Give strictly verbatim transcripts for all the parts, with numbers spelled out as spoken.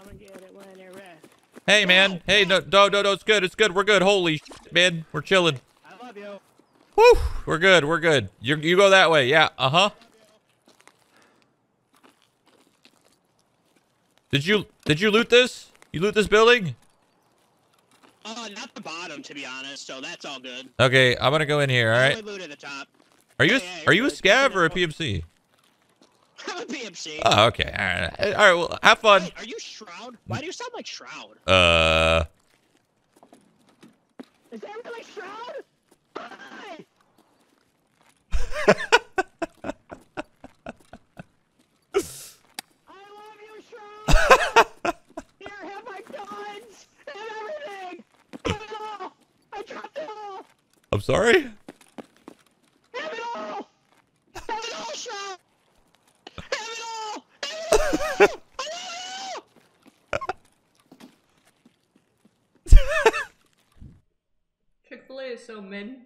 I'ma get it when it rests. Hey man, hey, no, no, no, no, it's good, it's good, we're good. Holy shit, man, we're chilling. I love you. Woo, we're good, we're good. You you go that way, yeah, uh huh. Did you did you loot this? You loot this building? Uh, not the bottom, to be honest. So that's all good. Okay, I'm gonna go in here. All right. I loot at the top. Are you oh, yeah, are you good. A scav or a P M C? I'm a P M C. Oh, okay. All right. All right. Well, have fun. Wait, are you Shroud? Why do you sound like Shroud? Uh. Is that really Shroud? I love you, Shroud. Here, have my guns and everything. Have it all. I dropped it all. I'm sorry. Have it all. Have it all, Shroud. Chick-fil-A is so mid.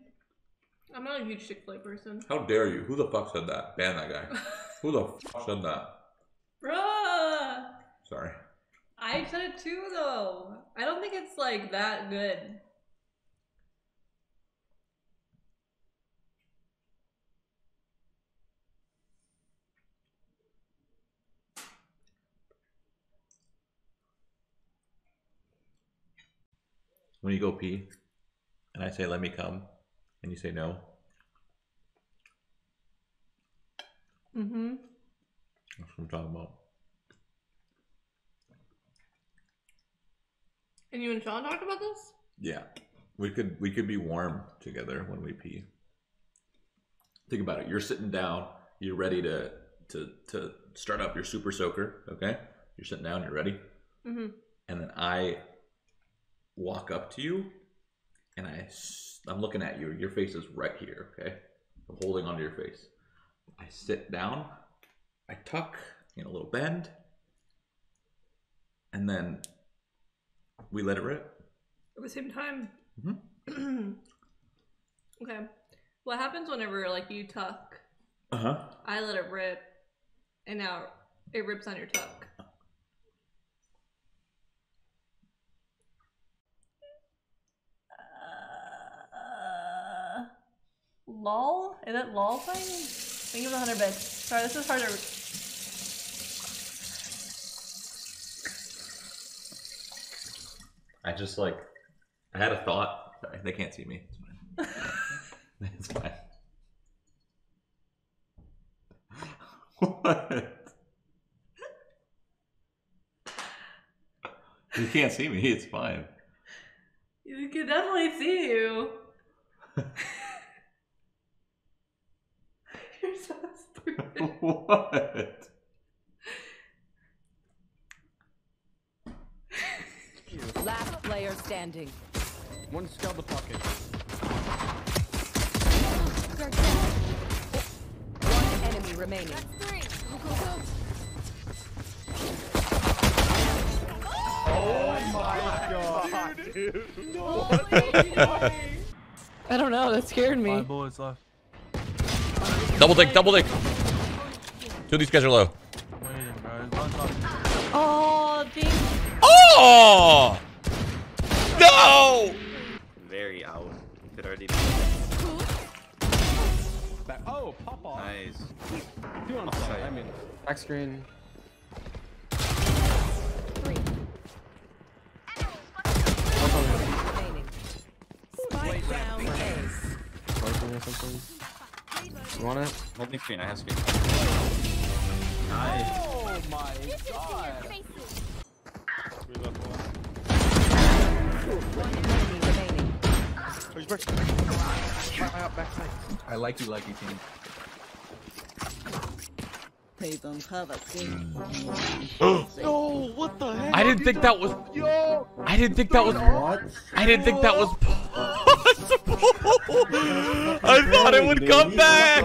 I'm not a huge Chick-fil-A person. How dare you? Who the fuck said that? Ban that guy. Who the fuck said that? Bruh! Sorry. I said it too, though. I don't think it's like that good. When you go pee, and I say, let me come, and you say no. Mm-hmm. That's what I'm talking about. And you and Sean talked about this? Yeah. We could we could be warm together when we pee. Think about it. You're sitting down. You're ready to, to, to start up your super soaker, okay? You're sitting down. You're ready. Mm-hmm. And then I... walk up to you, and I, I'm looking at you. Your face is right here, okay? I'm holding onto your face. I sit down, I tuck in a little bend, and then we let it rip. At the same time. Mm-hmm. Okay. What happens whenever, like, you tuck? Uh huh. I let it rip, and now it rips on your tuck. Lol? Is that lol thing? Think of the hundred bits. Sorry, this is harder. I just like, I had a thought. Sorry, they can't see me. It's fine. It's fine. What? You can't see me. It's fine. You can definitely see you. You're so stupid. What? Last player standing. One scalp the pocket. One enemy remaining. That's three. Go, go, go. Oh my god, dude. No way. I don't know. That scared me. Five bullets left. Double dick, double dick. Two of these guys are low. Oh, oh! No! Very out. Could already be. Oh, pop off. Nice. Two on side. I mean, back screen. Three. Spike down. Or something. You want it? Holding screen, I have screen. Nice. Oh my god. I like you, like you, team. No, what the heck? I didn't think that was. Yo! I didn't think that was. What? I didn't think that was. I thought it would come back.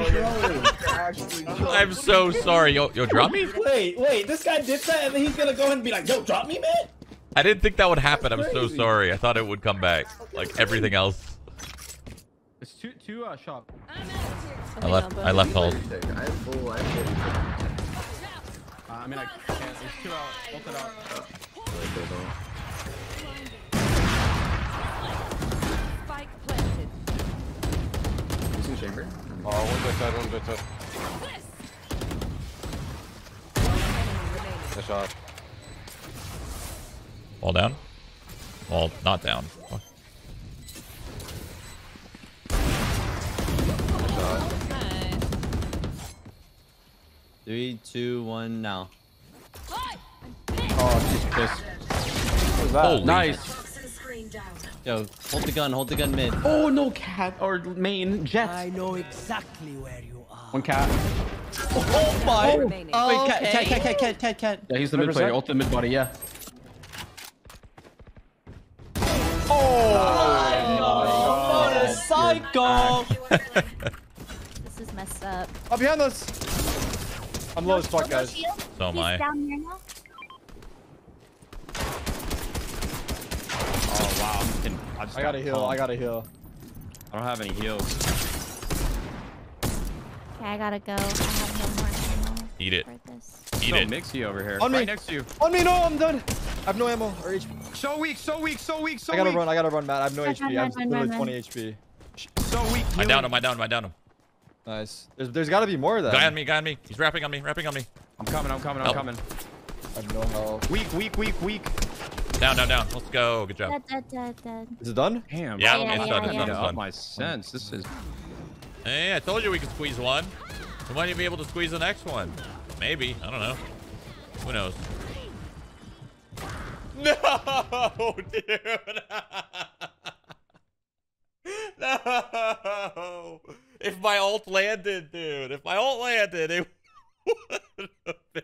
I'm so sorry. Yo, yo, drop me? Wait, wait. This guy did that, and then he's gonna go ahead and be like, "Yo, drop me, man." I didn't think that would happen. I'm so sorry. I thought it would come back, like everything else. It's two, two uh, shop. I left. I left hold. I mean, I can't. It's two out. Both it out. Like they don't. Chamber. Oh, one's outside, one's outside. Nice shot. All down? Well, not down. Fuck. Nice shot. Three, two, one, now. Oh, she's pissed. What was that? Holy nice. Yo, hold the gun, hold the gun mid. Oh no, cat or main jet. I know exactly where you are. One cat. Oh my. Oh, wait, cat, cat, cat, cat, cat, cat, cat. Yeah, he's the mid player. Ult the mid body, yeah. Oh, oh what a psycho. This is messed up. Oh, behind us. I'm low as fuck, guys. So am I. Oh wow, I'm getting, I, just I got a heal, I got a heal. I don't have any heals. Okay, I gotta go. I have no more ammo. Eat it. Eat no, it. Mixy over here. On right me. Next to you. On me, no, I'm done. I have no ammo or H P. So weak, so weak, so weak, so weak. I gotta weak. run, I gotta run, Matt. I have no I H P. Run, I have run, literally run, twenty run. H P. So weak. Healing. I downed him, I downed him, I downed him. Nice. There's, there's gotta be more of that. Guy on me, guy on me. He's rapping on me, rapping on me. I'm coming, I'm coming, I'm oh. coming. I have no help. Weak, weak, weak, weak. Down, down, down. Let's go. Good job. Dead, dead, dead, dead. Is it done? Damn. Yeah, yeah, it's, yeah, done. Yeah, it's yeah. done. It's done. My sense. This is. Hey, I told you we could squeeze one. We might even be able to squeeze the next one. Maybe. I don't know. Who knows? No, dude. No. If my ult landed, dude. If my ult landed, it would have been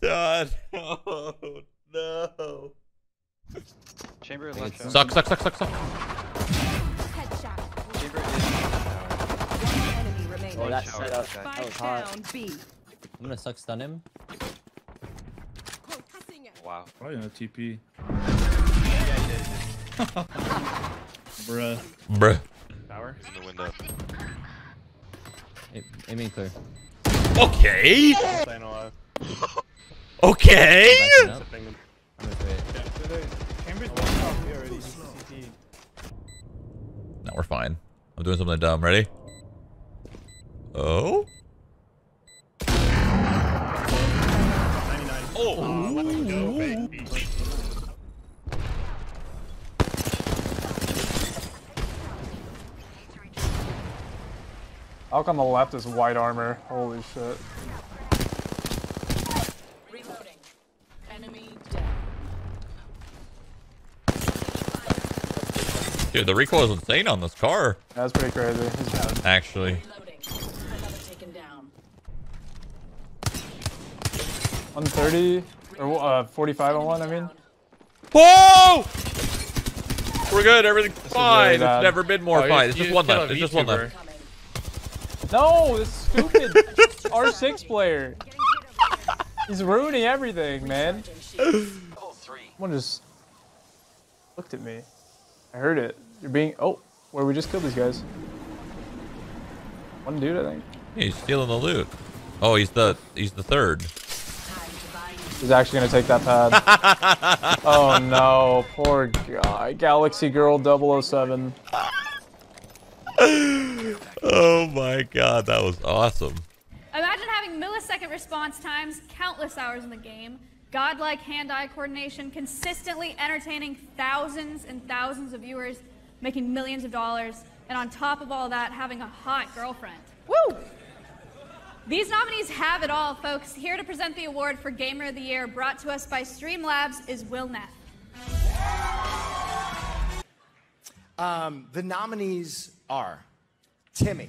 done. Oh, dude. No. Chamber is left. Suck, suck, suck, suck, suck. Headshot. Chamber is one enemy remaining. Oh, that set up. That was hot. I'm gonna suck stun him. Wow. Probably no T P. Bruh. Bruh. Tower? In the window. Aiming clear. Okay! Okay. No, we're fine. I'm doing something dumb. Ready? Oh. Oh. Oh. Let's go, baby. Out on the left is white armor. Holy shit. Dude, the recoil is insane on this car. That's pretty crazy. Actually. one thirty or uh, forty-five on one, I mean. Whoa! We're good. Everything's fine. Really it's never been more oh, fine. It's just one left. It's just one left. No, this is stupid. R six player. He's ruining everything, man. Someone just looked at me. I heard it. You're being. Oh, where we just killed these guys. One dude, I think. Yeah, he's stealing the loot. Oh, he's the he's the third. He's actually gonna take that pad. Oh no, poor guy. Galaxy Girl double oh seven. Oh my God, that was awesome. Imagine having millisecond response times, countless hours in the game. Godlike hand-eye coordination, consistently entertaining thousands and thousands of viewers, making millions of dollars, and on top of all that, having a hot girlfriend. Woo! These nominees have it all, folks. Here to present the award for Gamer of the Year, brought to us by Streamlabs, is Will Neff. Um, the nominees are Timmy.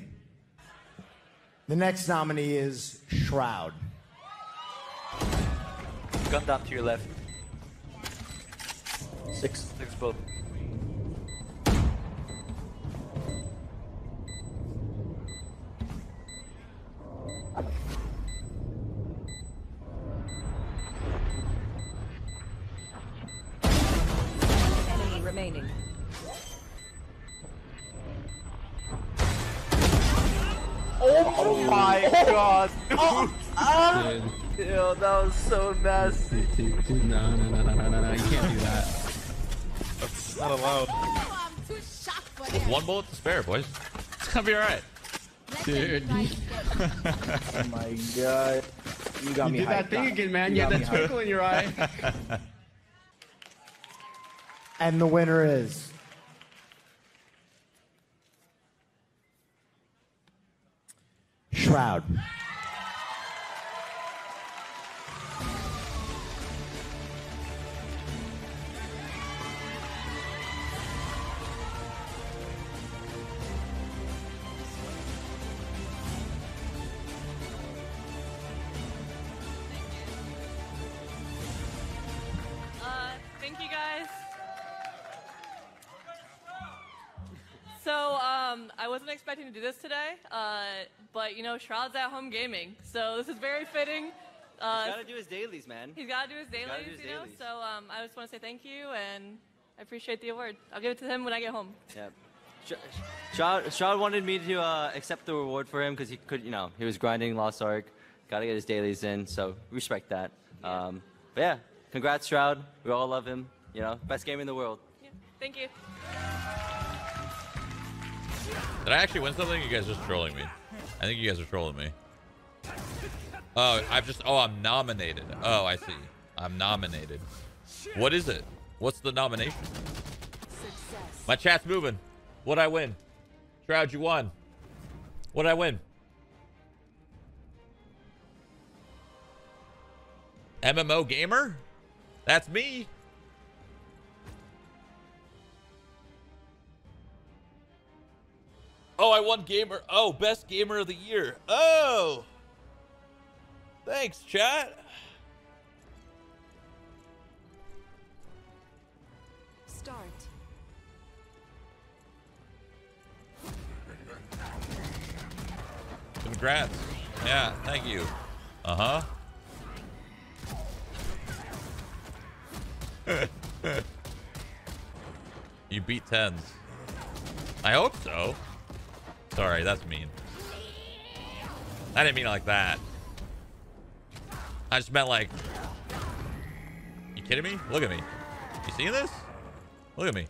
The next nominee is Shroud. Gun down to your left. Six, six both. Enemy remaining. Oh my God! Oh, uh, Ew, that was so nasty. No, no, no, no, no, no, no, you can't do that. That's not allowed. Oh, I'm too shocked by that. One bullet to spare, boys. It's gonna be alright. Dude. Oh my god. You got you me hyped. You did that thing up. Again, man. You, you had that twinkle hyped. In your eye. And the winner is... Shroud. Expecting to do this today, uh, but you know, Shroud's at home gaming, so this is very fitting. Uh, he's got to do his dailies, man. He's got to do his dailies, do his you dailies. know. So um, I just want to say thank you, and I appreciate the award. I'll give it to him when I get home. Yeah, Sh Shroud, Shroud wanted me to uh, accept the reward for him because he could, you know, he was grinding Lost Ark. Got to get his dailies in, so respect that. Yeah. Um, but yeah, congrats, Shroud. We all love him. You know, best game in the world. Yeah. Thank you. Did I actually win something? You guys are just trolling me. I think you guys are trolling me. Oh, I've just... Oh, I'm nominated. Oh, I see. I'm nominated. What is it? What's the nomination? Success. My chat's moving. What'd I win? Shroud, you won. What'd I win? M M O Gamer? That's me. Oh, I won gamer. Oh, best gamer of the year. Oh, thanks, chat. Start. Congrats. Yeah, thank you. Uh huh. You beat tens. I hope so. Sorry, that's mean. I didn't mean it like that. I just meant like... You kidding me? Look at me. You see this? Look at me.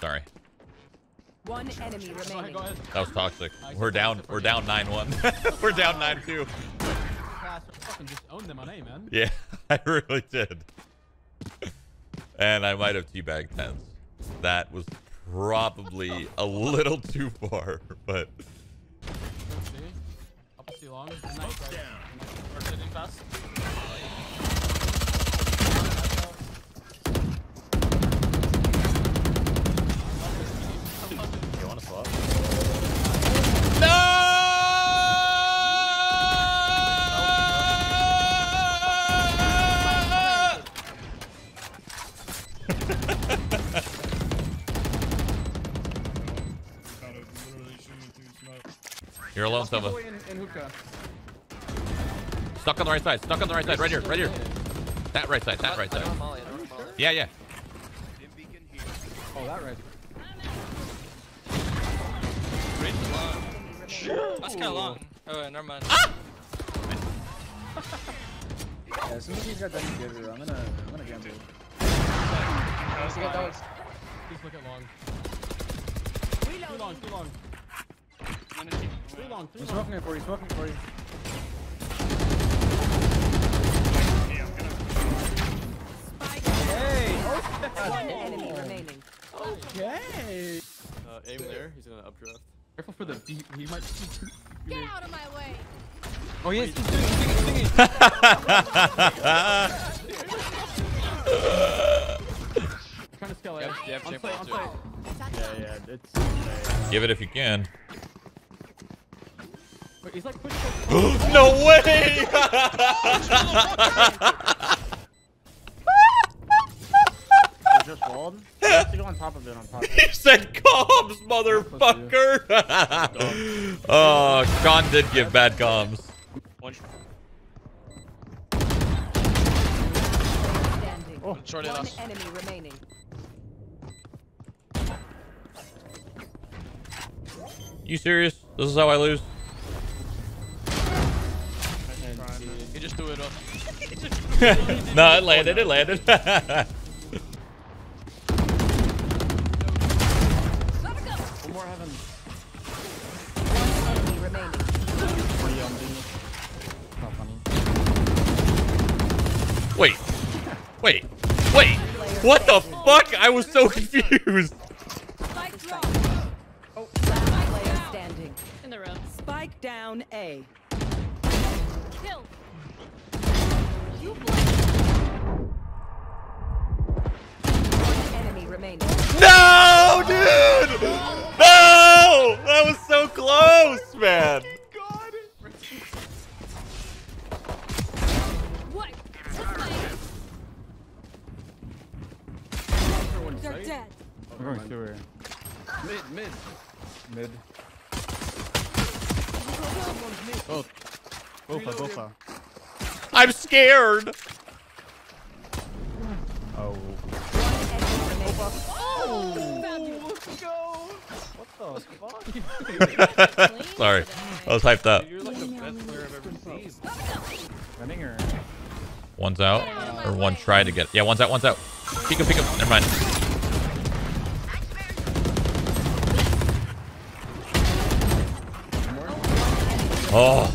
Sorry. One enemy remaining. That was toxic. We're down. We're down nine one. We're down nine two. Yeah, I really did. And I might have teabagged tens. That was probably a little too far, but. You're alone, Sova. Stuck on the right side. Stuck on the right side. Right here. Right here. That right side. That right side. Yeah, yeah. Oh, that right. That's kind of long. Oh, never mind. Ah! Yeah, as soon as he's got that together, I'm gonna, I'm gonna gamble. Let's get those. Please look at long. Too long. Too long. Three long, three he's long. Smoking it for you, smoking it for you. Hey! Okay. One enemy remaining. Okay! Uh, aim there, he's gonna updraft. Careful for the beat, he might... Get out of my way! Oh yes, he's doing it, he's doing it! I'm trying to scale out. Yeah, yeah, it's... Yeah, yeah. Give it if you can. He's like pushing. No way! Just walled. You have to go on top of it. On top. He said, "Comms, motherfucker." Oh, Khan did give bad comms. Oh. Short at us. One enemy remaining. You serious? This is how I lose? He just threw it up. No, it landed. It landed. One more heaven. One enemy remaining. Wait. Wait. Wait. What the fuck? I was so confused. Spike down A. Kill. You One enemy remaining. No, dude! No! That was so close, man. What? They're dead. We're going through here. Mid, mid, mid. Both. Both are, both are. I'm scared. Oh. Oh. Let's go. What the fuck? Sorry, I was hyped up. You're like the best player I've ever seen. Running or? One's out, or one tried to get. Yeah, one's out. One's out. Pick him. Pick him. Never mind. Oh.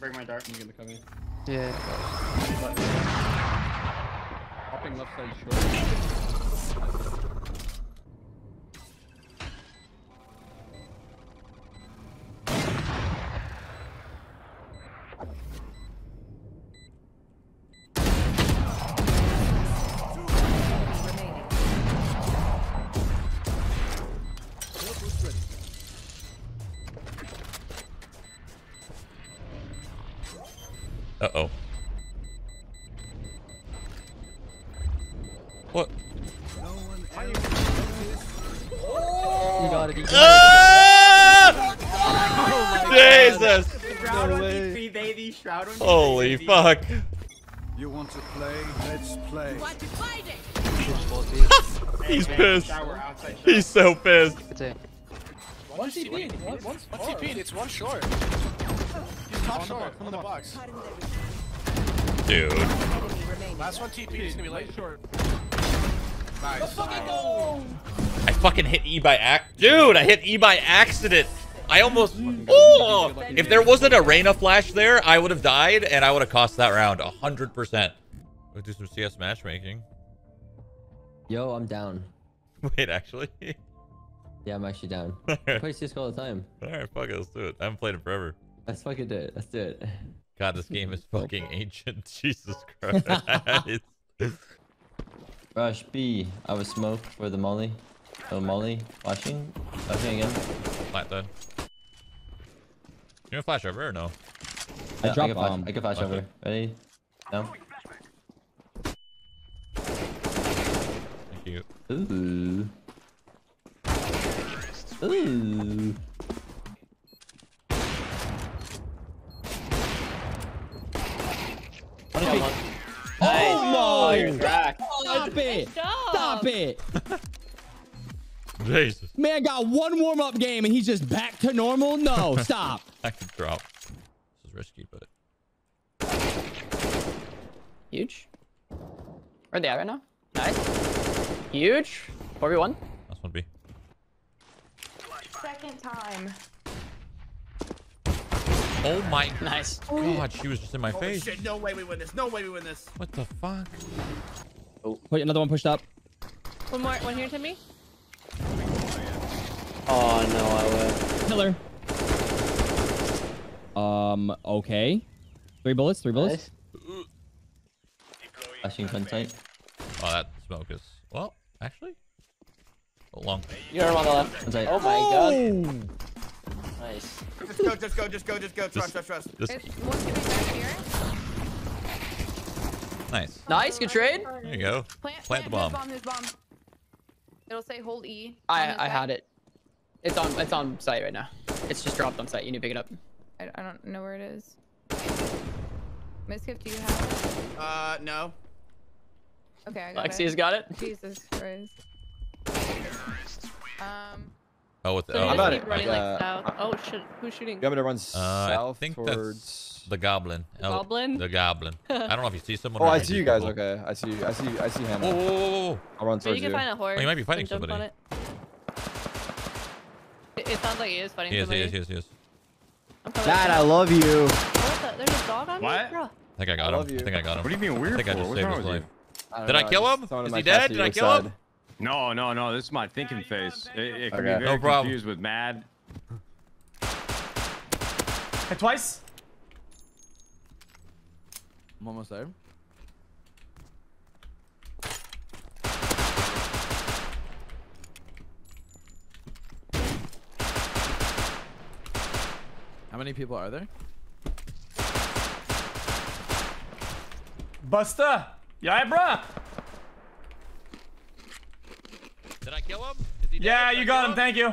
Bring my dart. You're gonna come in. Yeah. Hopping left side short. Uh-oh. What? You got it. You got ah! it. Oh my Jesus. God. Shroud no on D three, baby. Shroud on D three. Holy baby. Fuck. You want to play? Let's play. You want to fight it? He's pissed. He's so pissed. One C P. One C P. It's one short. Top short, from the box. Dude. Last one T P is gonna be late short. Nice. I fucking hit E by act. Dude, I hit E by accident. I almost. Oh! If there wasn't a Reyna flash there, I would have died and I would have cost that round one hundred percent. We'll do some C S matchmaking. Yo, I'm down. Wait, actually? Yeah, I'm actually down. I play C S all the time. Alright, fuck it, let's do it. I haven't played it forever. Let's fucking do it. Let's do it. God, this game is fucking ancient. Jesus Christ. Rush B. I was smoked for the molly. Oh, molly. Flashing. Flashing again. Flat dead. You gonna flash over or no? I no, dropped I bomb. Flash, I can flash okay. over. Ready? No? Thank you. Ooh. Ooh. Oh, oh no! Stop it! Stop it! Jesus. Man got one warm-up game and he's just back to normal? No, stop. I can drop. This is risky, but... Huge. Where are they at right now? Nice. Huge. four v one. That's one B. Second time. Oh my nice. God, she was just in my Holy face. Shit, no way we win this. No way we win this. What the fuck? Oh, wait, another one pushed up. One more, one here to me. Oh no, I would. Killer. Um, okay. Three bullets, three bullets. Nice. Flashing gun tight. Oh, that smoke is. Well, actually. Long. You're on the left. Oh my God. Nice. Just go, just go, just go, just go. Trust, trust, trust. Just... Nice. Nice, good trade. There you go. Plant, plant, plant the bomb. Bomb, bomb. It'll say hold E. I, I had it. It's on, it's on site right now. It's just dropped on site. You need to pick it up. I, I don't know where it is. Miskiff, do you have it? Uh, no. Okay, I got Lexi's it. Lexi's got it. Jesus Christ. Um. Oh, with the so oh, about it? Like, uh, south. Oh shit! Who's shooting? You want me to run uh, south I think towards the goblin? El goblin? The goblin. I don't know if you see someone. Oh, I see you guys. People. Okay, I see you. I see. I see him. Whoa, whoa, whoa, whoa! I'll run so towards you. Can you. Find a horse. Oh, you might be fighting somebody. It. It, it sounds like he is fighting he is, somebody. Yes, yes, yes, yes. Dad, I love you. What the, there's a dog on what? Me, bro. I think I got I him. You. I think I got him. What do you mean weird? I think for? I just saved his life. Did I kill him? Is he dead? Did I kill him? No, no, no. This is my thinking yeah, face. It, it okay. can be very no problem. confused with mad. Hit twice. I'm almost there. How many people are there? Buster! Yeah, bruh! Did I kill him? Is he yeah, you got him. him. Thank you.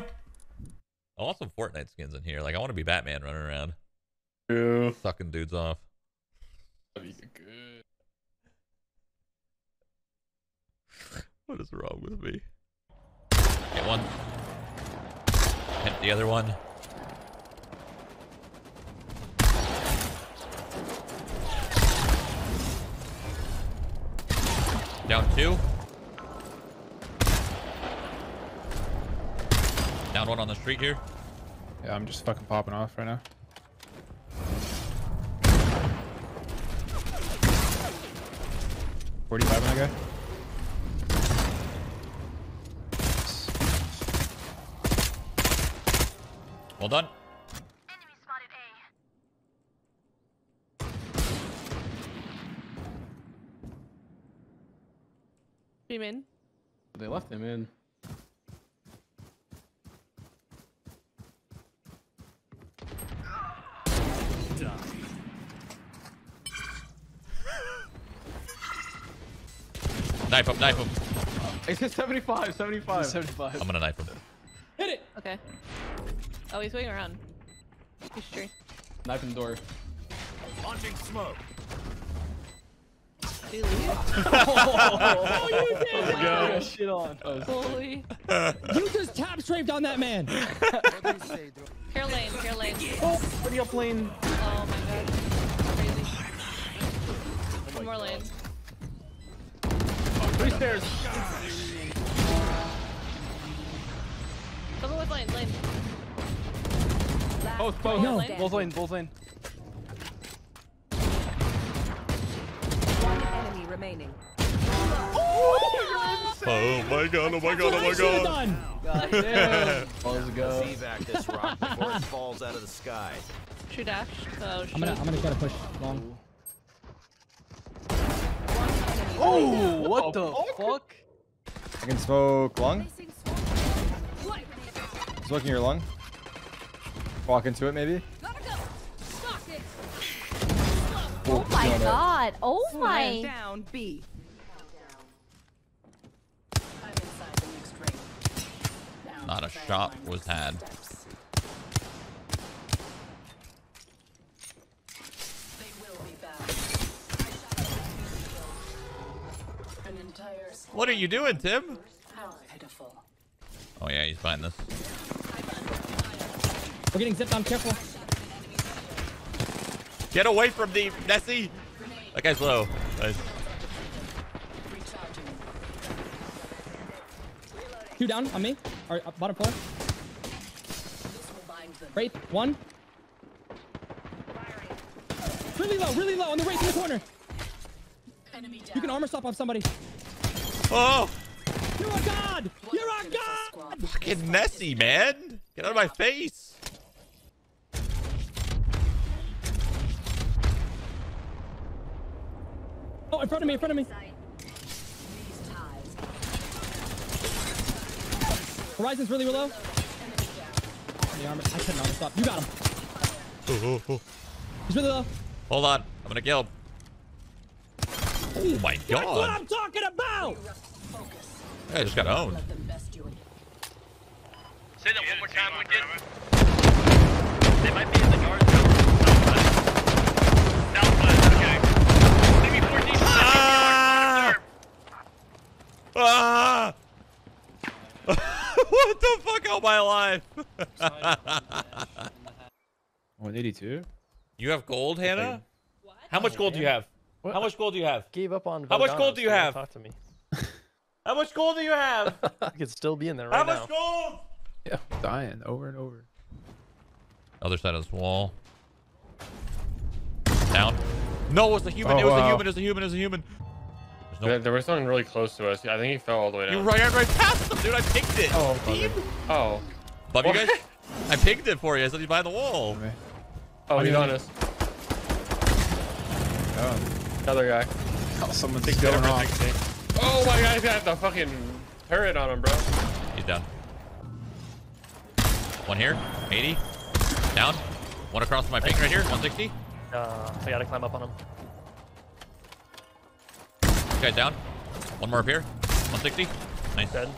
I want some Fortnite skins in here. Like, I want to be Batman running around. Yeah. Sucking dudes off. That'd be good. What is wrong with me? Get one. Hit the other one. Down two. Down one on the street here. Yeah, I'm just fucking popping off right now. forty-five on that guy. Well done. Enemy spotted A. Beam in. They left him in. Knife him, knife him. It's just seventy-five, seventy-five, seventy-five. I'm gonna knife him. Hit it! Okay. Oh, he's waiting around. He's tree. Knife in the door. Launching smoke. Did he leave? Oh, you did! Let's go. Shit on. Holy. You just tap strafed on that man. Care lane, care lane. Oh, what are you up lane? Oh my god. Crazy. Oh, one more god. lane. Three stairs. Double with lane, lane. Both, both. No. Both lane, both lane. One enemy remaining. Oh, oh my god, oh my god, oh my god. God damn. Let's go. Evac this rock before it falls out of the sky. Shoot dash. Oh, shoot. I'm gonna, I'm gonna try to push long. Oh, what oh, the fuck? fuck? I can smoke lung. Smoke in your lung. Walk into it, maybe. Oh my god. god. Oh my. Down B. Not a shot was had. What are you doing, Tim? Oh yeah, he's behind this. We're getting zipped on, careful. Get away from the Nessie! That guy's low. Nice. Two down on me. Alright, up bottom floor. Wraith, one. Really low, really low on the Wraith in the corner. You can armor stop off somebody. Oh! You're a god! You're a god! Fucking Nessie, man! Get out of my face! Oh, in front of me, in front of me! Horizon's really low. The armor. I couldn't armor stop. You got him. Oh, oh, oh. He's really low. Hold on. I'm gonna kill him. Oh my god! That's what I'm talking about! I just got owned. Say that one more time, we did. They might be in the guard. Southwest, okay. Ah! What the fuck? All my life. one eighty-two. You have gold, Hannah? What? How much gold do you have? What? How much gold do you have? Gave up on. How much gold do you have? Talk to me. How much gold do you have? I could still be in there right now. How much now. gold? Yeah, I'm dying over and over. Other side of this wall. Down. No, it was a human. Oh, it was wow. a human. It was a human. It was a human. No. There, there was something really close to us. I think he fell all the way down. You ran right past him, dude. I picked it. Oh, Deep. oh. Bob, you guys. I picked it for you. I said he's behind the wall. Okay. Oh, he's on us. Oh, another guy. Oh, someone takes the off. Oh my God, he's got the fucking turret on him, bro. He's down. One here, eighty. Down. One across my pink right here, one sixty. Uh, I gotta climb up on him. Guy down. One more up here. one sixty. Nice. Dead.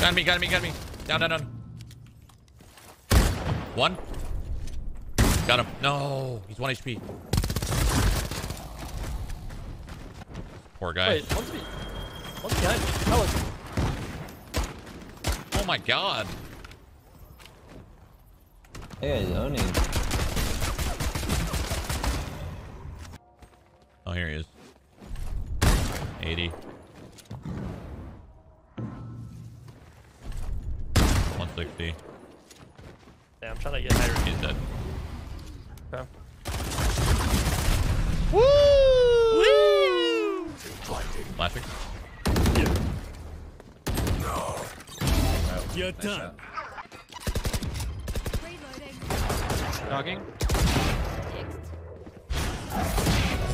Got me, got me, got me. Down, down, down. One. Got him. No. He's one H P. Poor guy. Wait, one's, one's behind me. How is it? Oh my God. Hey, he's owning. Oh, here he is. eighty. one sixty. Yeah, I'm trying to get higher. He's dead. Okay. Woo! Woo! Flashing. Yeah. No. You're nice done. Shot. Knocking.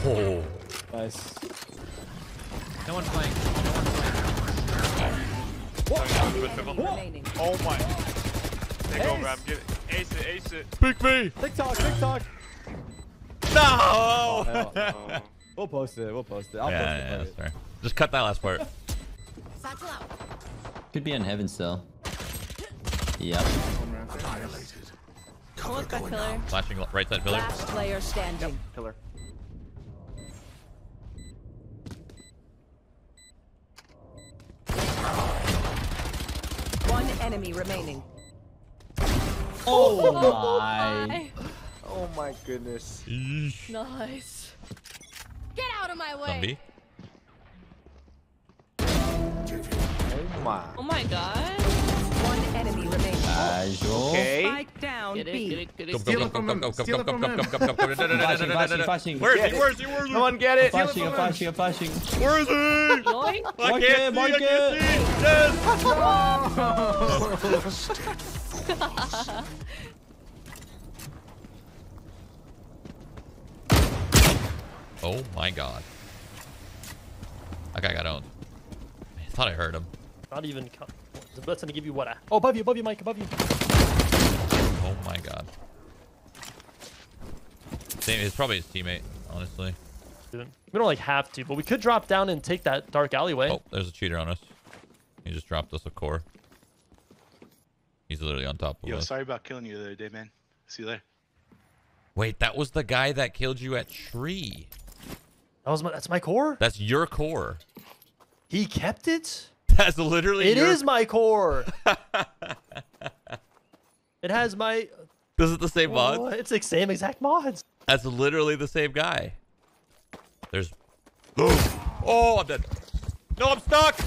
Oh. Nice. No one's playing. No one's playing. What? Oh, oh my. Take ace. over. I'm giving. Ace it. Ace it. Pick me. TikTok. TikTok. No. Oh, hell, no. We'll post it. We'll post it. I'll yeah, post it. Yeah, sorry. Just cut that last part. Could be in heaven still. Yep. Annihilated. Cover going now. Flashing right side pillar. Last player standing. Yep. Pillar. One enemy remaining. Oh my. Oh my goodness. Nice. Get out of my way. Zombie. Oh my. Oh my God. One enemy remaining. Casual. Okay. Spike down. Get it, get it, get it. Steal it from him. Steal it from him. Flashing, flashing, flashing. Where's he? Where's he? Where's he? No one get it. I'm flashing, I'm flashing, I'm flashing. Where is he? I can't see, I can't see. Yes. Oh my God. That guy got owned. I thought I heard him. Not even. The blitz gonna give you what? Oh, above you, above you, Mike, above you. Oh my God. Same, it's probably his teammate, honestly. We don't like have to, but we could drop down and take that dark alleyway. Oh, there's a cheater on us. He just dropped us a core. He's literally on top of Yo, us. Yo, sorry about killing you the other day, man. See you later. Wait, that was the guy that killed you at tree. That was my, that's my core? That's your core. He kept it? That's literally It your... is my core. It has my... This is the same mod? Oh, it's the same exact mods. That's literally the same guy. There's... Oh, I'm dead. No, I'm stuck.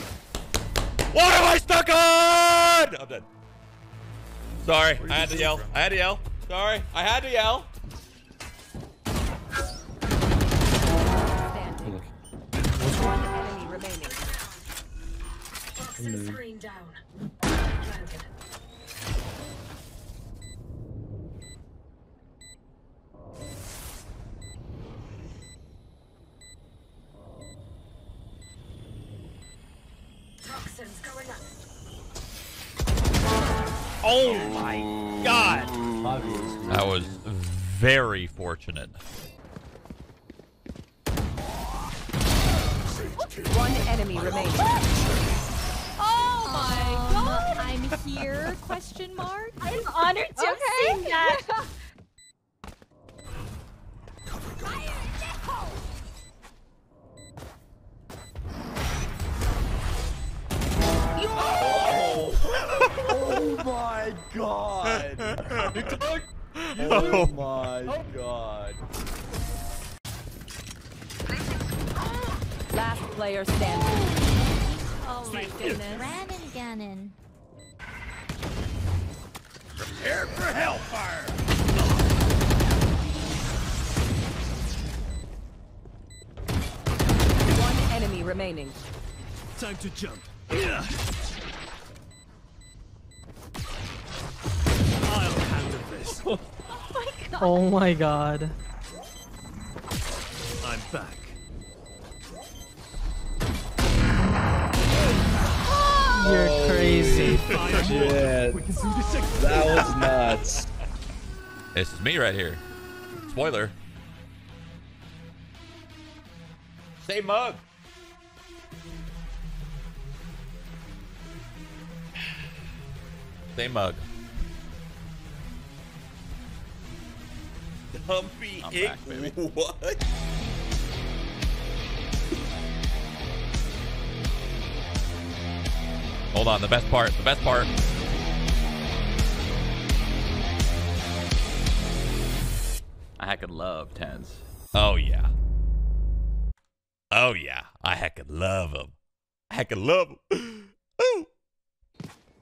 What am I stuck on? I'm dead. Sorry, I had to yell. From? I had to yell. Sorry, I had to yell. One enemy remaining. Sensor screen down. Planted. Toxins going up. Oh my God. That was very fortunate. One enemy remaining. Oh my God! I'm here? Question mark. I'm honored to okay. see that. Cover, go. Fire, Oh my oh. god. Last player standing. Oh my goodness. Brandon Gannon. Prepare for hellfire. One enemy remaining. Time to jump. Yeah. Oh my god. Oh my god. I'm back. Oh. You're crazy. Shit. That was nuts. This is me right here. Spoiler. Stay mug. Stay mug. Humpy Egg, what? Hold on, the best part, the best part. I heckin' love tens. Oh yeah. Oh yeah, I heckin' love them. I heckin' love them. Ooh.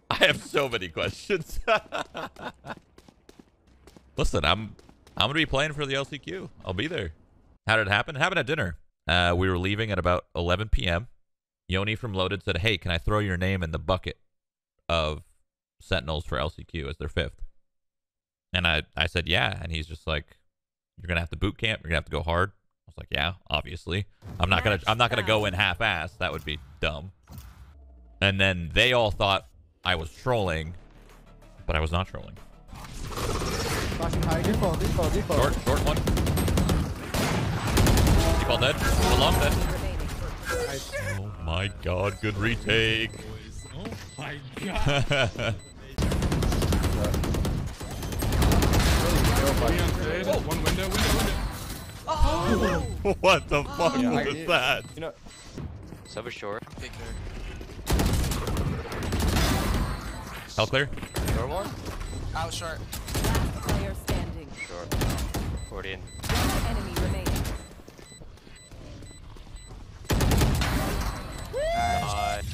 I have so many questions. Listen, I'm... I'm going to be playing for the L C Q. I'll be there. How did it happen? It happened at dinner. Uh, we were leaving at about eleven P M Yoni from Loaded said, hey, can I throw your name in the bucket of Sentinels for L C Q as their fifth? And I, I said, yeah. And he's just like, you're going to have to boot camp. You're going to have to go hard. I was like, yeah, obviously. I'm not going to I'm not going to go in half-ass. That would be dumb. And then they all thought I was trolling, but I was not trolling. High. Default, default, default. Short, short one. Default dead. Along dead. Oh my god, good retake. Oh my god. One window, window, window. Oh! What the fuck oh, was yeah, that? You know, Sub is short. Hell clear. Short one? Out short. Player standing. Short. forty in. One enemy remaining. Nice.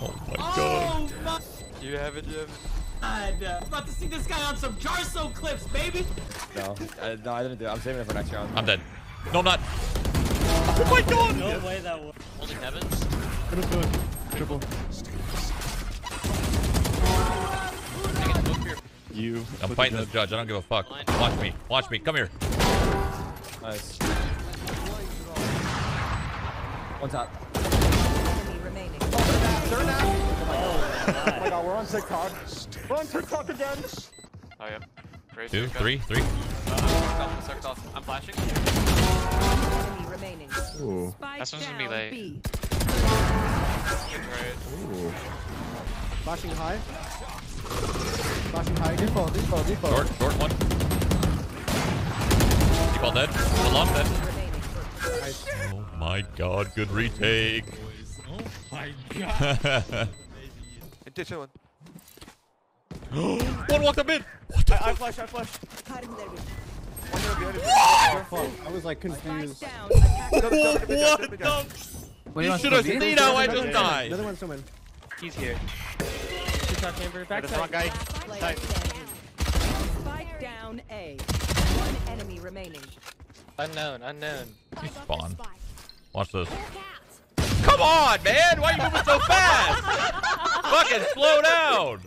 Oh my oh god. My. You have it, you have it. God, uh, I'm about to see this guy on some Jarso clips, baby. No, I, no, I didn't do it. I'm saving it for next round. I'm dead. No, I'm not. Oh my god. No way that was. Holding heavens. Triple. You I'm fighting this judge. I don't give a fuck. Watch me. Watch me. Come here. Nice. One top. Enemy remaining. Oh, they're now. Oh, my God. Oh, my God. We're on TikTok. We're on TikTok again. Oh, yeah. Great. Two, three, three. Uh, circled off. I'm flashing. Enemy remaining. Ooh. That's one's going to be late. B. Ooh. Flashing high. Flashing high, default, default, default. Short, short one. Default dead. Along dead. Nice. Oh my god, good retake. Oh my god. One. One walked up mid. What the I, I flashed, I flashed. What? I was like confused. What the? You should have seen how I just died. Another one's coming. He's here. Chamber. Back to the guy. Side. Spike down A. One enemy remaining. Unknown, unknown. You spawn. Watch this. Come on, man! Why are you moving so fast? Fucking slow down!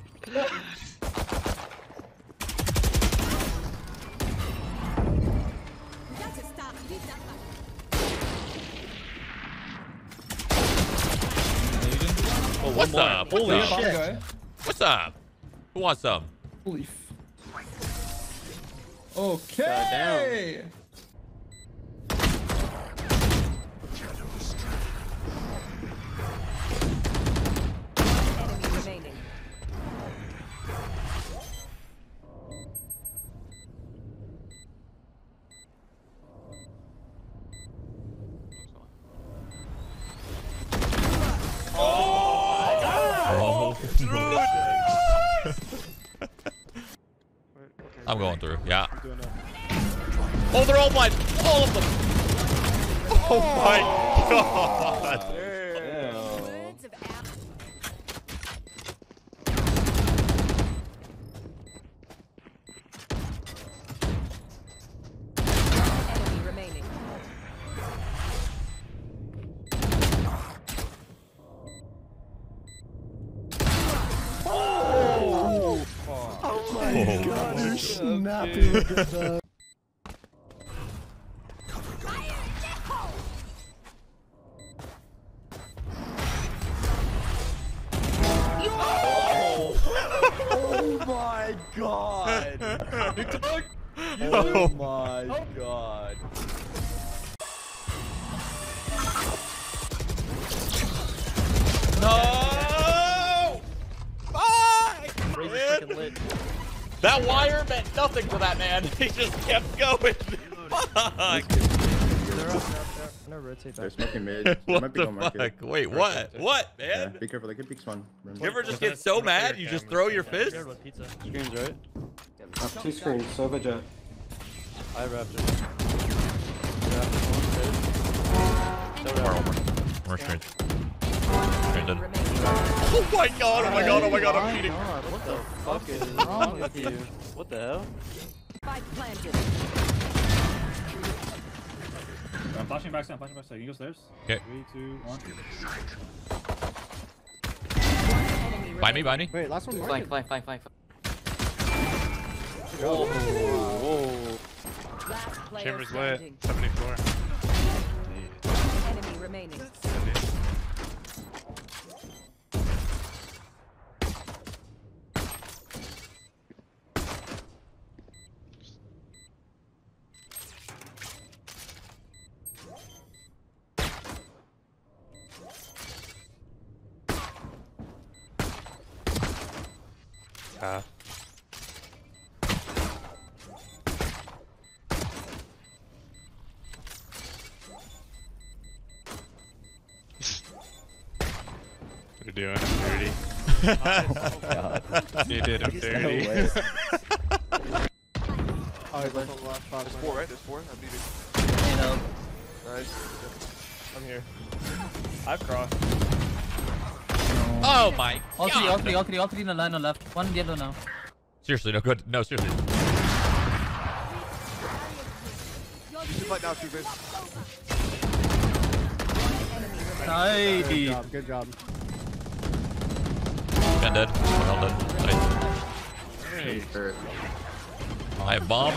Oh, what's up? Holy what's up? Shit. What's up? Who wants some? Holy f. Okay. Down. Enemy remaining. I I'm going through. Yeah. Oh, they're all blind. All of them. Oh my god. Cover, go. Oh. Oh my god! Oh my god! No! Fuck! Razor's freaking lit. That wire meant nothing for that man. He just kept going. Fuck. They're up, they're rotate back. They're smoking mid. What the fuck? Wait, what? What, man? Yeah, be careful. They could peek spawn. You ever just get so mad you just throw your fist? Screens, right? Up two screens. So good job. I wrapped it. We're over. Screens. Oh my god, oh my god, oh my god, I'm cheating. What the fuck is wrong with you? What the hell? I'm flashing back, I'm flashing back. Can you go stairs? Okay. Three, two, one. Buy me, buy me. Wait, last one. Flank, flank, flank, flank. Whoa, whoa. Chamber's lit. seventy-four. Enemy remaining. Uh. You're doing dirty. Oh, God. You did him dirty. No. Alright, there's four, right? There's four. I'm beating. You know. Nice. I'm here. I've crossed. Oh my all god! All three, all three, all three in the line on left. One yellow now. Seriously, no good. No, seriously. You should fight now, stupid. Nice. Good job, good job. Gun dead. Well done. Nice. I have bomb. I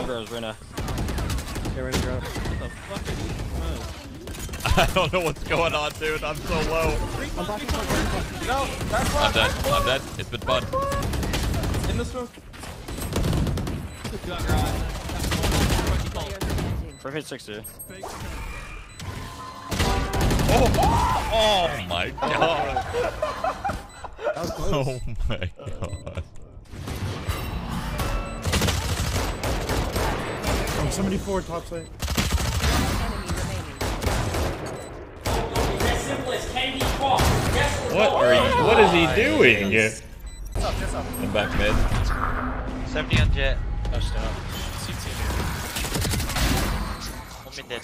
don't know what's going on, dude. I'm so low. No, that's I'm dead. I'm dead. It's been fun. In this room. Perfect sixty. Oh! Oh my god. That was close. Oh my god. Oh, seventy-four top side. What are you? What is he doing? Yes. What's up, what's up? I'm back mid. seventy on jet. Touchdown. C T. I'm in dead.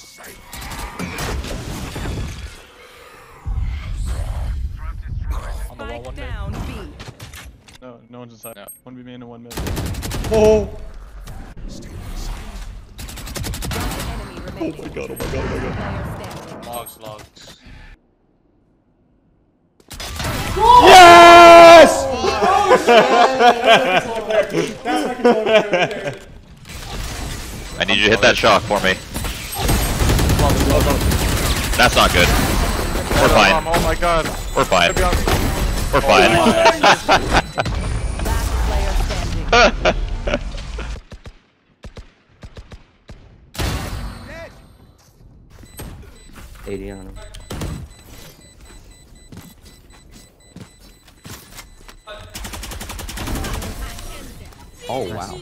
On the wall, one down, mid. No, no one's inside. No. One B main and one mid. Oh! Oh my god! Oh my god! Oh my god! Logs, logs. Yes! I need you to hit that shock for me. That's not good. We're fine. Oh my god. We're fine. We're fine. eighty on him. Oh wow.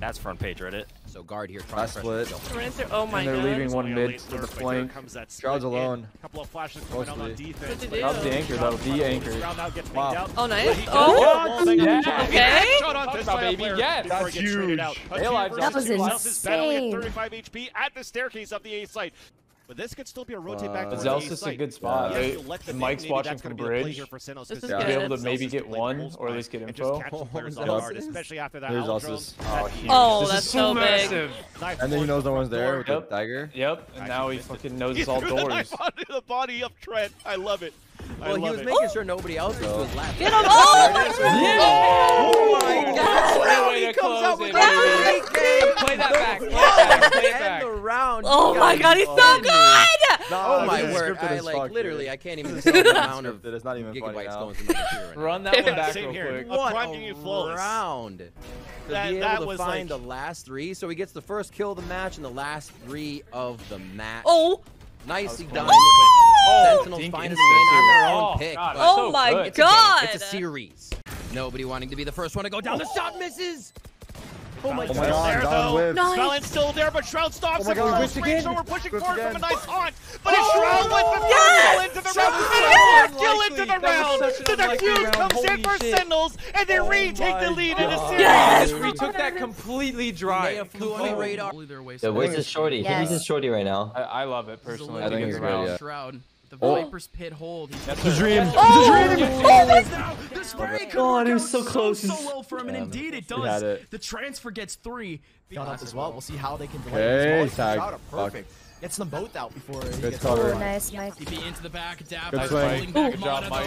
That's front page Reddit. So guard here. Try last split. Through, oh my and they're God. leaving one mid really for the flank. Shroud's alone. Couple of flashes coming on defense. What That's the anchor though. The anchor. Wow. Oh nice. Oh. oh yeah. Okay. Shot on this baby. Yes. That's huge. That was insane. thirty-five H P at the staircase of the A site. But this could still be a rotate back. Uh, Zelsus is a good spot. Yeah, right? Let the Mike's watching from bridge. Here for Sentinels, this is yeah. Be able to maybe get one or at least get info. Oh, there's Zelsus. Oh, oh this that's is so big. Massive. And then he knows no one's there with yep. the dagger. Yep. And now he fucking knows it's all doors. The body of Trent. I love it. I well, he was it. making oh. sure nobody else oh. was laughing. Get him! Oh my God! Oh my God! He comes out with that. Play that back. Play that back. Oh my God! He's so good! Oh my word! I like literally, I can't even. The amount of it's not even funny now. Run that one back real quick. What a round! To be able to find the last three, so he gets the first kill of the match and the last three of the match. Oh! Nicely done. Oh, Sentinels finally win on their own pick. God, oh so my good. It's God! It's a series. Nobody wanting to be the first one to go down. The shot misses. Oh my God! Oh there though. Nice. Valen's still there, but Shroud stops. Oh my God! We're, again. We're pushing We're forward again. from a nice haunt, but it's oh, Shroud with the yes. kill into the round. Yes. Another kill into the round. So the huge comes Holy in for shit. Sentinels, and they oh retake the lead God. in a series. Yes. We took that completely dry. They flew on the radar. The voice is shorty. He uses shorty right now. I, I love it personally. I think it's great. Shroud. The Viper's pit hold. That's the dream. Oh, dream. Oh, this very God, it was so close. So well for him, and indeed it does. The transfer gets three. Got up as well. We'll see how they can delay. Shroud, perfect. Gets them both out before it gets covered. Nice, Mike. Into the back, Good job, Mike.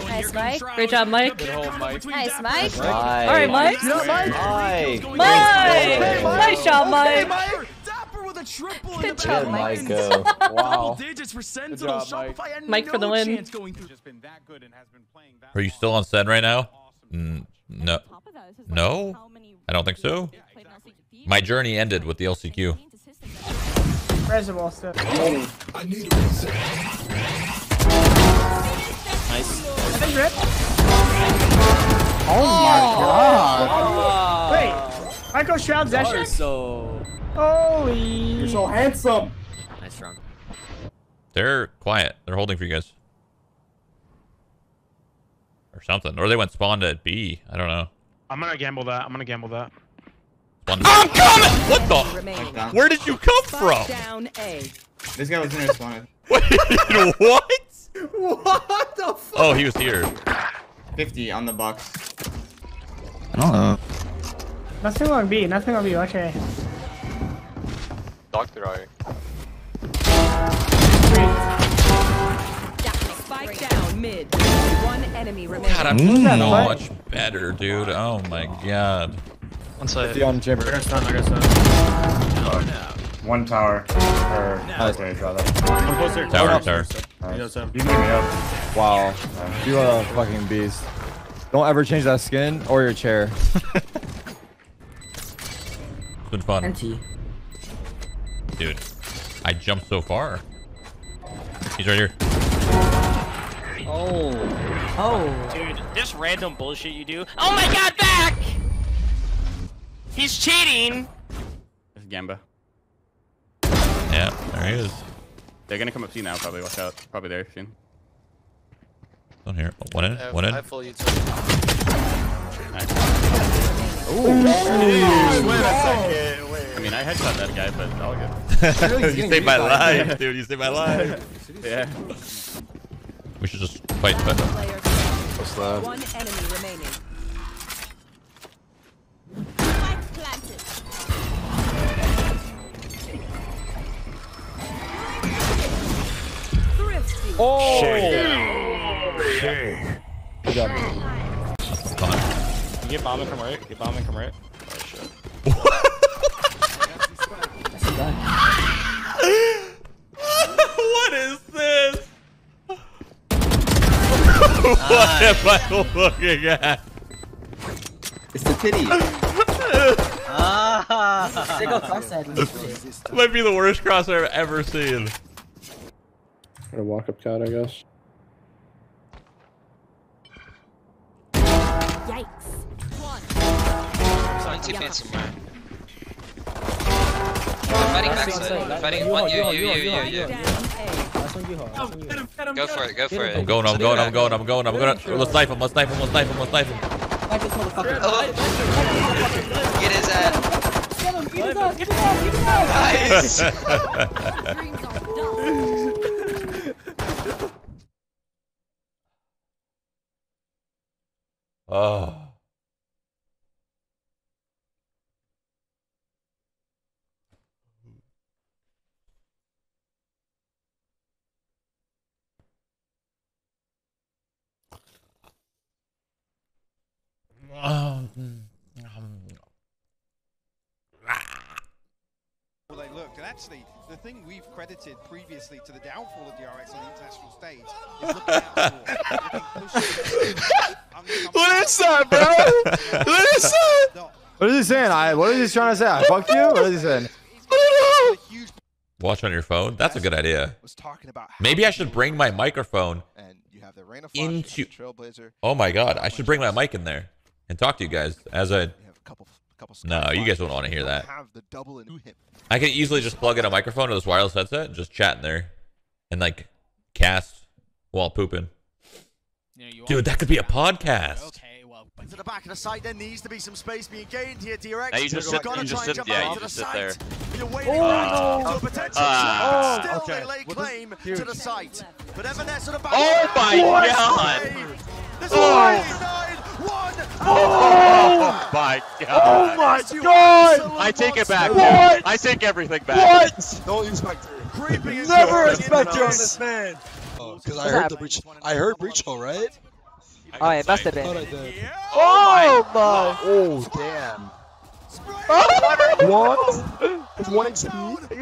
Nice, Mike. Great job, Mike. Nice, Mike. All right, Mike. Mike. Mike. Nice job, Mike. A triple in the back. Mike. Wow. Digits for Sentinel. Job, Mike. Mike for the win. Are you still on Sen right now? Mm, no. No? I don't think so. My journey ended with the L C Q. Reservoir stuff. Nice. Oh my God. Wait. Michael Shroud's actually so... Holy! You're so handsome. Nice round. They're quiet. They're holding for you guys, or something. Or they went spawned at B. I don't know. I'm gonna gamble that. I'm gonna gamble that. Spawned I'm coming. What the? Remaining. Where did you come from? Down A. This guy was in there spawning. Wait, what? What the fuck? Oh, he was here. fifty on the box. I don't know. Nothing on B. Nothing on B. Okay. Doctor are Spike down mid. One enemy remains. God, I'm so much better, dude. Oh my God. One side. On chamber. They're gonna stun, they're gonna stun. Oh, no. One tower. Or, no. I was gonna draw that. I'm closer. Tower, tower. tower. You need me up. Wow. You are a fucking beast. Don't ever change that skin or your chair. It's been fun. N T. Dude, I jumped so far. He's right here. Oh. Oh. Dude, this random bullshit you do. Oh my God, back! He's cheating! It's Gamba. Yeah, there he is. They're gonna come up to you now, probably. Watch out. Probably there soon. Down here. Oh, one in. One in. I full you too. Nice. Ooh. Ooh. Ooh. Wait a second. I mean, I headshot that guy, but all good. You saved my life, dude. You saved my life. Yeah. We should just fight better. One enemy remaining. Oh! Shit. Good job. That's fun. You get bombing from right. Get bombing from right. Oh shit. What? What is this? What am I looking at? It's the titty. This might be the worst cross I've ever seen. Or a walk-up cut, I guess. Yikes! One. fighting backside. They're fighting one you, you, you, you, you. Go for it, go for it. I'm going, I'm going, I'm going, I'm going, I'm going. Let's knife him, let's knife him, let's knife him, let's knife him. Knife this motherfucker. Oh. Get his ass. Get him, get his ass, get his ass, get his ass. Nice. Oh. Um, um, well, they looked, and actually, the thing we've credited previously to the downfall of the R X on the international stage is looking out. What is that, bro? What is that? What is he saying? I. What is he trying to say? I fucked you? What is he saying? Watch on your phone? That's a good idea. Maybe I should bring my microphone into. Oh my god! I should bring my mic in there. And talk to you guys as I. No, you guys don't want to hear that. I can easily just plug in a microphone to this wireless headset and just chat in there, and like cast while pooping. Dude, that could be a podcast. Okay, well. To the back of the site, there needs to be some space being gained here. Direct. You just sit there. You just sit there. Oh my god. Oh. One, oh my god! Oh my god! I take it back, dude. I take everything back. What? Don't expect it. Never expect this, man. Oh, because I heard the breach. I heard breach hole, right? Oh, it must have been. Oh my! Oh damn! What? It's one H P.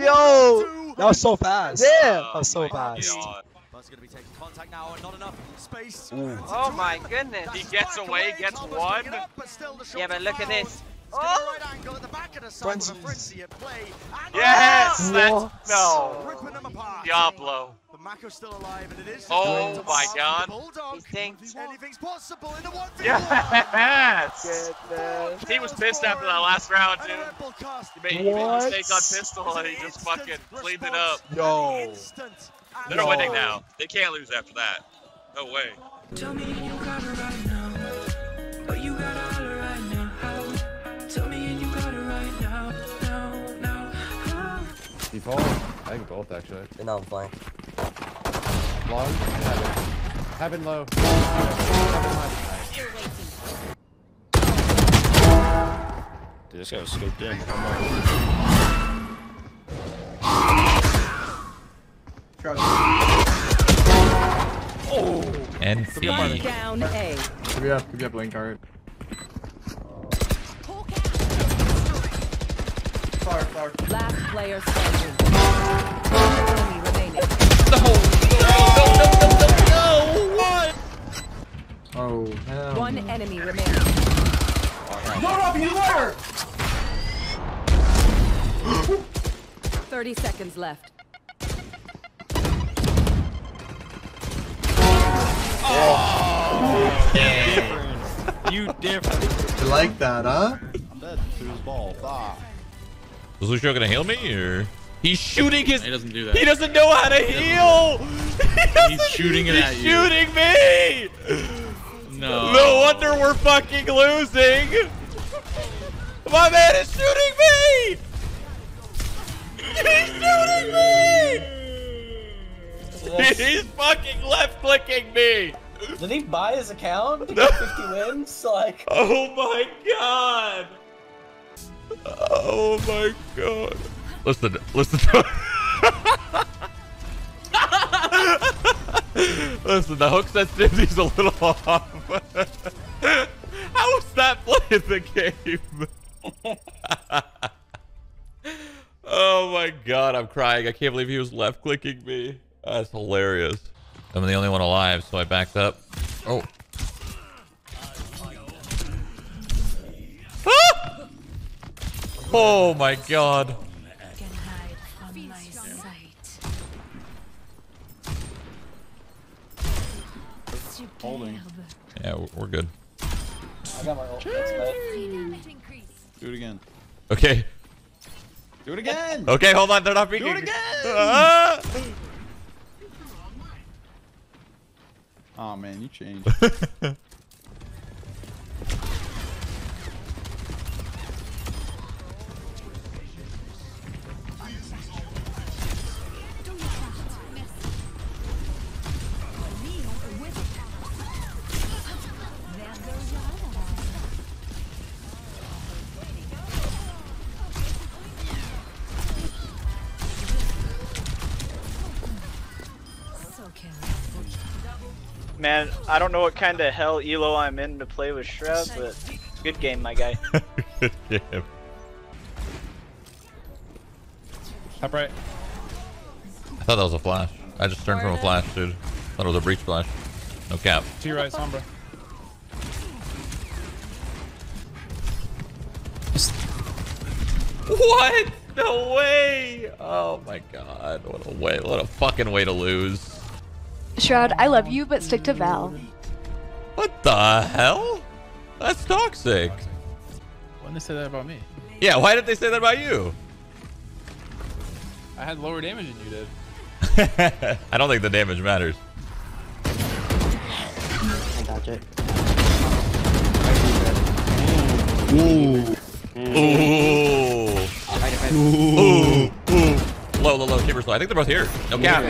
Yo! That was so fast. Yeah, that was so fast. Buzz's gonna be taking contact now, and not enough space. Ooh. Oh my goodness! He gets away, gets one. Yeah, but look at this. Oh. Yes! That's, no. Diablo. Oh my god. Anything's possible in the one. Yes! He was pissed after that last round, dude. He made, he made a mistake on pistol, and he just fucking cleaned it up. Yo. They're no. winning now. They can't lose after that. No way. Tell me you got it right now. But you got it right now. Tell me you got it right now. Now, now. Oh. He falls. I think both actually. They're not flying. Long. Heaven low. Heaven high. Dude, this guy was scooped in. Oh. And C. Could down A. Could be up, could be up lane card. Far, far. Last player standing. No, no, no, no, no, no, no, no. Oh, hell. One enemy remaining. Load up, you loader! Thirty seconds left. Oh, damn. You different. You like that, huh? I'm dead. Through his ball. Ah. Is Lucio gonna heal me, or he's shooting his? He doesn't do that. He doesn't know how to he heal. He he's shooting it he's at you. Shooting me. No. No wonder we're fucking losing. My man is shooting me. He's shooting me. He's fucking left clicking me. Did he buy his account to get fifty wins? Like. Oh my god. Oh my god. Listen, listen to. Listen, the hook sensitivity's a little off. How is that playing the game? Oh my god, I'm crying. I can't believe he was left clicking me. That's hilarious. I'm the only one alive, so I backed up. Oh. Ah! Oh my god. Holding. Yeah, we're good. I got my ult. Do it again. Okay. Do it again. Okay, hold on. They're not peeking. Do it again. Ah! Oh man, you changed. Man, I don't know what kind of hell elo I'm in to play with Shroud, but good game, my guy. Good game. Top right. I thought that was a flash. I just turned from a flash, dude. Thought it was a breach flash. No cap. To your right, Sombra. What? No way! Oh my god! What a way! What a fucking way to lose. Shroud, I love you, but stick to Val. What the hell? That's toxic. Why didn't they say that about me? Yeah, why did they say that about you? I had lower damage than you did. I don't think the damage matters. I dodge it. Ooh. Ooh. Ooh. Low, low, low. Keep her slow. I think they're both here. No cap.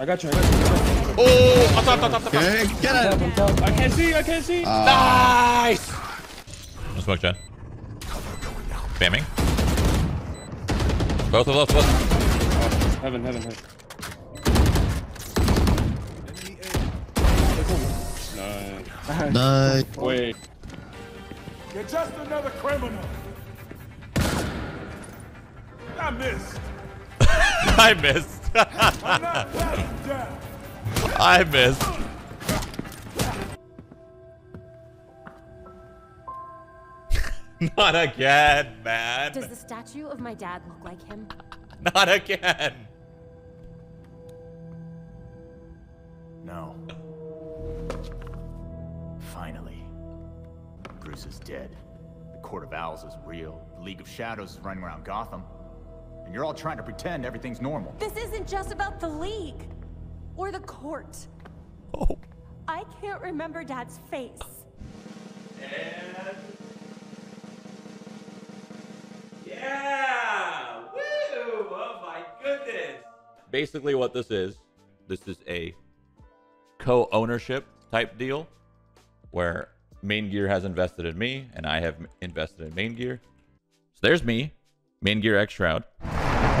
I got you, I got you. Oh, up, up, up, up, up. Get it. I can't see, I can't see. Uh, nice. No smoke, Jen. Spamming. Both of us, both. Oh, heaven, heaven, heaven. Nice. Nice. Wait. You're just another criminal. I missed. I missed. I missed. Not again, man. Does the statue of my dad look like him? Not again. No. Finally. Bruce is dead. The Court of Owls is real. The League of Shadows is running around Gotham. And you're all trying to pretend everything's normal. This isn't just about the League or the court. Oh. I can't remember Dad's face. And... yeah! Woo! Oh my goodness! Basically what this is, this is a co-ownership type deal where Main Gear has invested in me and I have invested in Main Gear. So there's me, Main Gear X Shroud.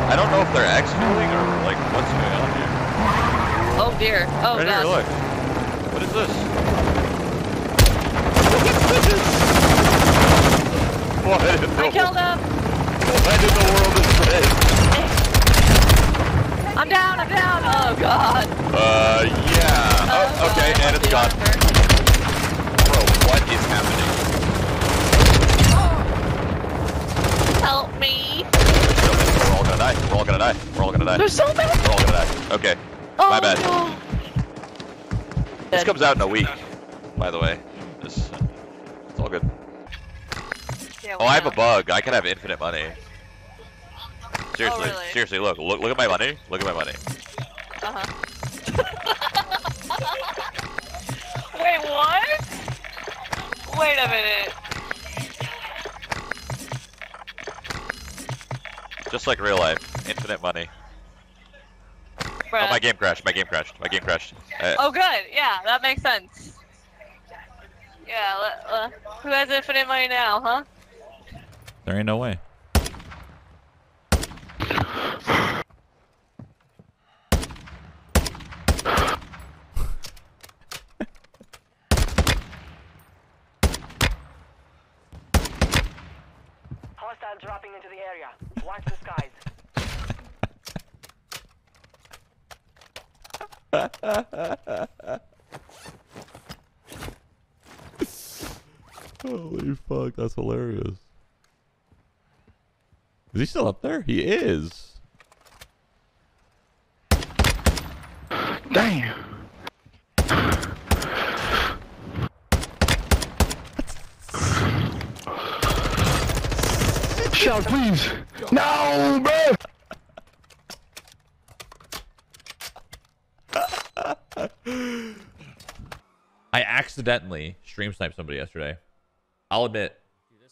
I don't know if they're exfilling or like what's going on here. Oh dear. Oh right god. Here, look. What is this? What in the I killed him. What in the world is this? I'm down. I'm down. Oh god. Uh yeah. Oh, oh okay, god. And it's gone. Bro, what is happening? Help me. We're all gonna die. We're all gonna die. We're all gonna die. There's so many. We're all gonna die. Okay. Oh, my bad. No. This comes out in a week, by the way. This, it's all good. Oh, I have a bug. I can have infinite money. Seriously. Oh, really? Seriously. Look. Look. Look at my money. Look at my money. Uh huh. Wait. What? Wait a minute. Just like real life, infinite money. Bruh. Oh, my game crashed. My game crashed. My game crashed. Uh, oh, good. Yeah, that makes sense. Yeah. Uh, who has infinite money now, huh? There ain't no way. Hostile dropping into the area. Watch the skies. Holy fuck, that's hilarious. Is he still up there? He is. Damn. Shut out, please. No, bro. I accidentally stream sniped somebody yesterday. I'll admit,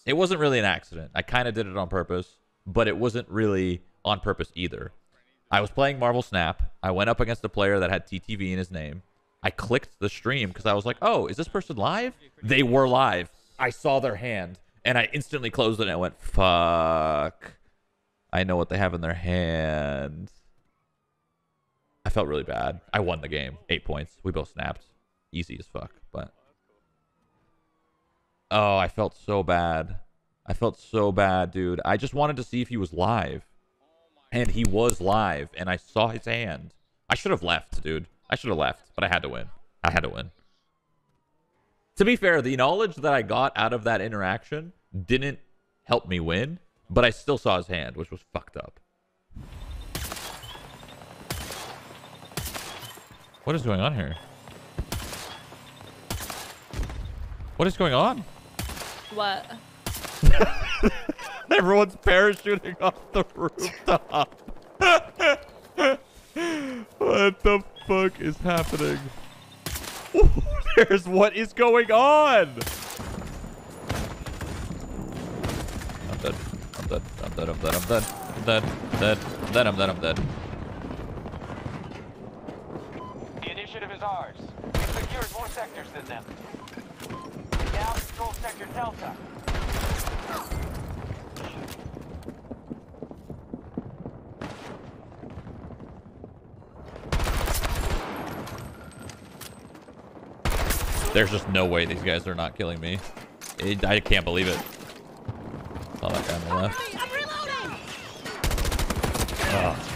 it wasn't really an accident. I kind of did it on purpose, but it wasn't really on purpose either. I was playing Marvel Snap. I went up against a player that had T T V in his name. I clicked the stream because I was like, oh, is this person live? They were live. I saw their hand, and I instantly closed it, and I went, fuck. I know what they have in their hand. I felt really bad. I won the game. Eight points. We both snapped. Easy as fuck, but... Oh, I felt so bad. I felt so bad, dude. I just wanted to see if he was live. And he was live, and I saw his hand. I should have left, dude. I should have left, but I had to win. I had to win. To be fair, the knowledge that I got out of that interaction didn't help me win, but I still saw his hand, which was fucked up. What is going on here? What is going on? What? Everyone's parachuting off the rooftop. What the fuck is happening? Ooh, there's what is going on? I'm dead. I'm dead. I'm dead. I'm dead. I'm dead. I'm dead. I'm dead. I'm dead. I'm dead. I'm dead. The initiative is ours. We've secured more sectors than them. Now control sector Delta. There's just no way these guys are not killing me. It, I can't believe it. Oh, that guy on the left. I'm reloading. Oh.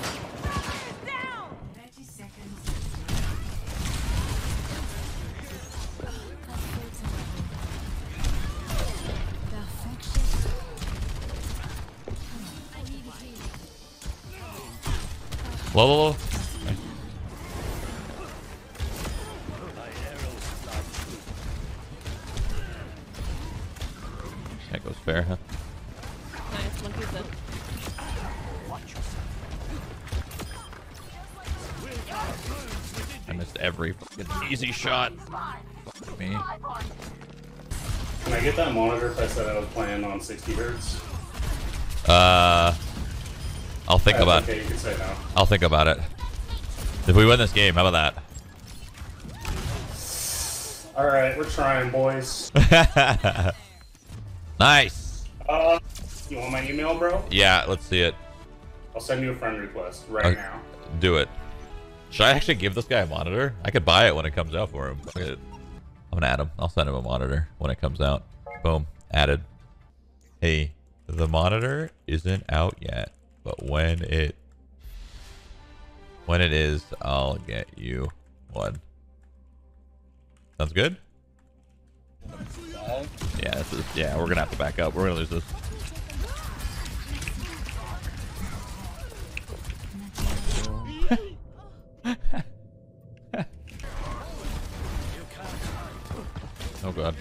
Low, low, low. That goes fair, huh? Nice, one piece of. I missed every fucking easy shot. Fuck me. Can I get that monitor if I said I was playing on sixty hertz? Uh, I'll think That's about. Okay, you can say no. I'll think about it. If we win this game, how about that? All right, we're trying, boys. Nice. Uh, you want my email, bro? Yeah, let's see it. I'll send you a friend request right okay. now. Do it. Should I actually give this guy a monitor? I could buy it when it comes out for him. I'm gonna add him. I'll send him a monitor when it comes out. Boom. Added. Hey, the monitor isn't out yet, but when it when it is, I'll get you one. Sounds good? Yeah, this is, yeah, we're gonna have to back up. We're gonna lose this. Oh god.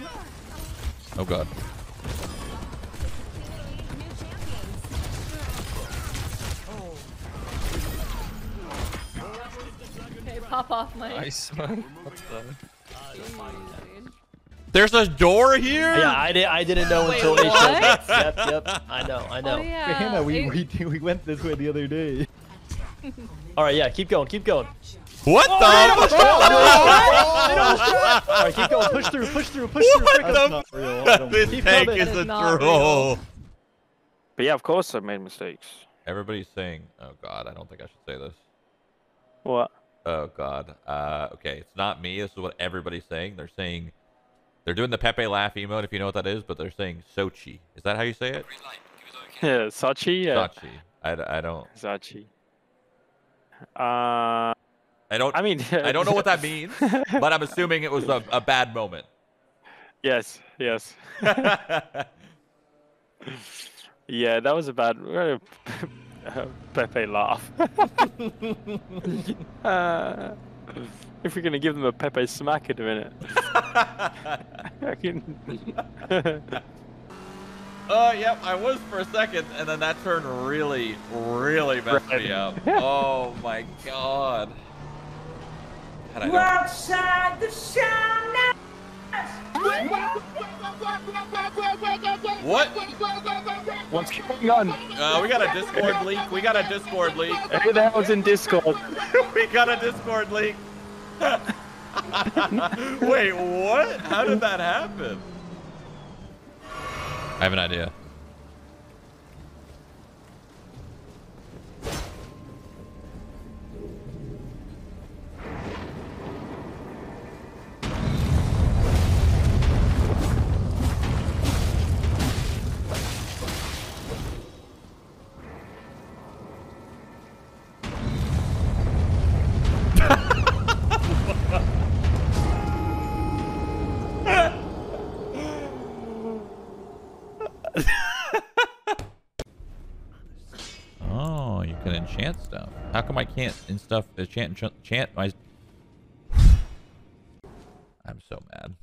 Oh god. Hey, pop off, Mike. Nice, man. What's that? There's a door here? Yeah, I, did, I didn't know Wait, until they showed up. Yep, yep. I know, I know. Oh, yeah. Hannah, we, we, we went this way the other day. Alright, yeah, keep going, keep going. What oh, the? It oh, no, Alright, keep going. Push through, push through, push through. What the fuck? This keep tank coming. is a troll. But yeah, of course I made mistakes. Everybody's saying, oh god, I don't think I should say this. What? Oh god. Uh, okay, it's not me. This is what everybody's saying. They're saying... They're doing the Pepe laugh emote, if you know what that is, but they're saying Sochi. Is that how you say it? Yeah, Sochi. Yeah. Sochi. I, I don't. Sochi. Uh, I don't. I mean, I don't know what that means, but I'm assuming it was a, a bad moment. Yes. Yes. Yeah, that was a bad uh, Pepe laugh. uh... If we're gonna give them a Pepe smack in a minute. I can... Uh, yep, I was for a second, and then that turn really, really messed right. me up. Oh my god. How'd I do it? Outside the sun. What? What's going on? Uh, we got a Discord leak. We got a Discord leak. Hey, that was in Discord. We got a Discord leak. Wait, what? How did that happen? I have an idea. How come I can't and stuff uh, chant ch chant my I'm so mad.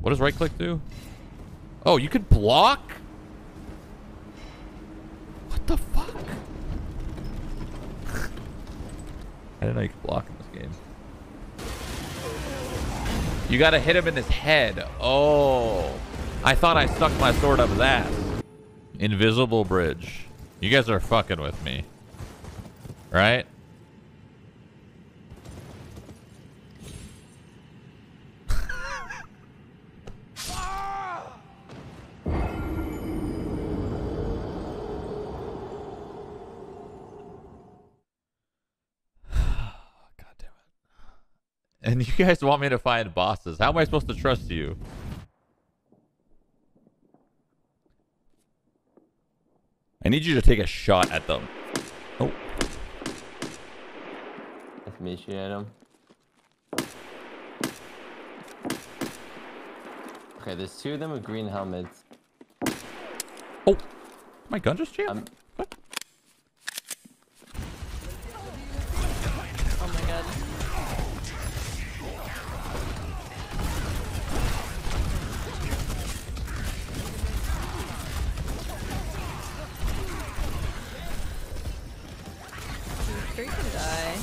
What does right click do? Oh, you could block? What the fuck? I didn't know you could block in this game. You gotta hit him in his head. Oh. I thought I stuck my sword up his ass. Invisible bridge. You guys are fucking with me. Right? God damn it. And you guys want me to find bosses. How am I supposed to trust you? I need you to take a shot at them. Oh. That's me shooting at him. Okay, there's two of them with green helmets. Oh. My gun just jammed? What? Oh my god. Sure you can die.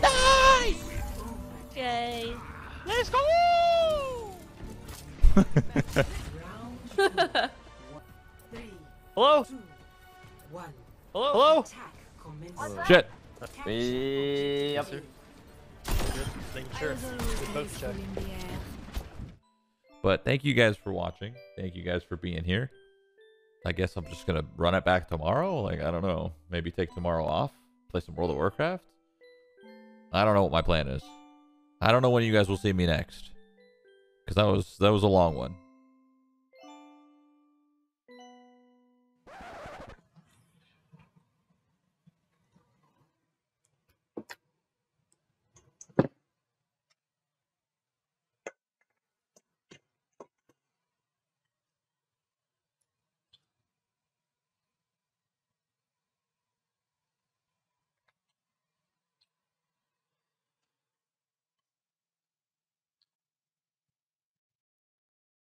Nice! Yay. Let's go! Hello? Two, one. Hello? Hello? Hello? Shit. Yep. Sure. But thank you guys for watching. Thank you guys for being here. I guess I'm just going to run it back tomorrow. Like, I don't know. Maybe take tomorrow off. Play some World of Warcraft. I don't know what my plan is. I don't know when you guys will see me next. Because that was, that was a long one.